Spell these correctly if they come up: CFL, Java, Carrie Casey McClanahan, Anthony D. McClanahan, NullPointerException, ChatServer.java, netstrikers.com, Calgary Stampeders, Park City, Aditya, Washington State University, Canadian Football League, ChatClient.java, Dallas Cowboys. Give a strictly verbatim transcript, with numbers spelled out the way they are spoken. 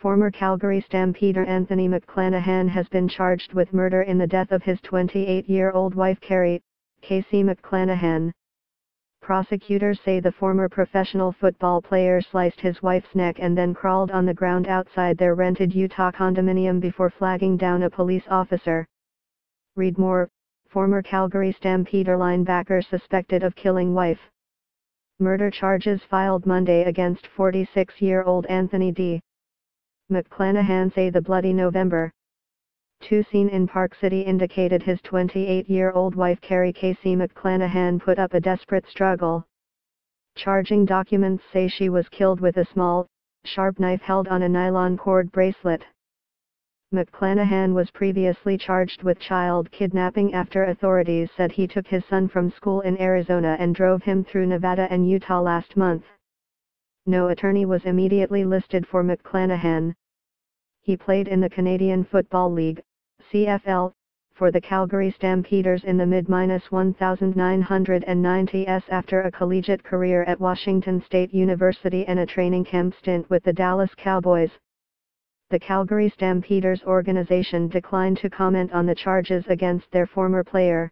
Former Calgary Stampeder Anthony McClanahan has been charged with murder in the death of his twenty-eight-year-old wife Carrie Casey McClanahan. Prosecutors say the former professional football player sliced his wife's neck and then crawled on the ground outside their rented Utah condominium before flagging down a police officer. Read more. Former Calgary Stampeder linebacker suspected of killing wife. Murder charges filed Monday against forty-six-year-old Anthony D. McClanahan say the bloody November second scene in Park City indicated his twenty-eight-year-old wife Carrie Casey McClanahan put up a desperate struggle. Charging documents say she was killed with a small, sharp knife held on a nylon cord bracelet. McClanahan was previously charged with child kidnapping after authorities said he took his son from school in Arizona and drove him through Nevada and Utah last month. No attorney was immediately listed for McClanahan. He played in the Canadian Football League, C F L, for the Calgary Stampeders in the mid nineteen nineties after a collegiate career at Washington State University and a training camp stint with the Dallas Cowboys. The Calgary Stampeders organization declined to comment on the charges against their former player.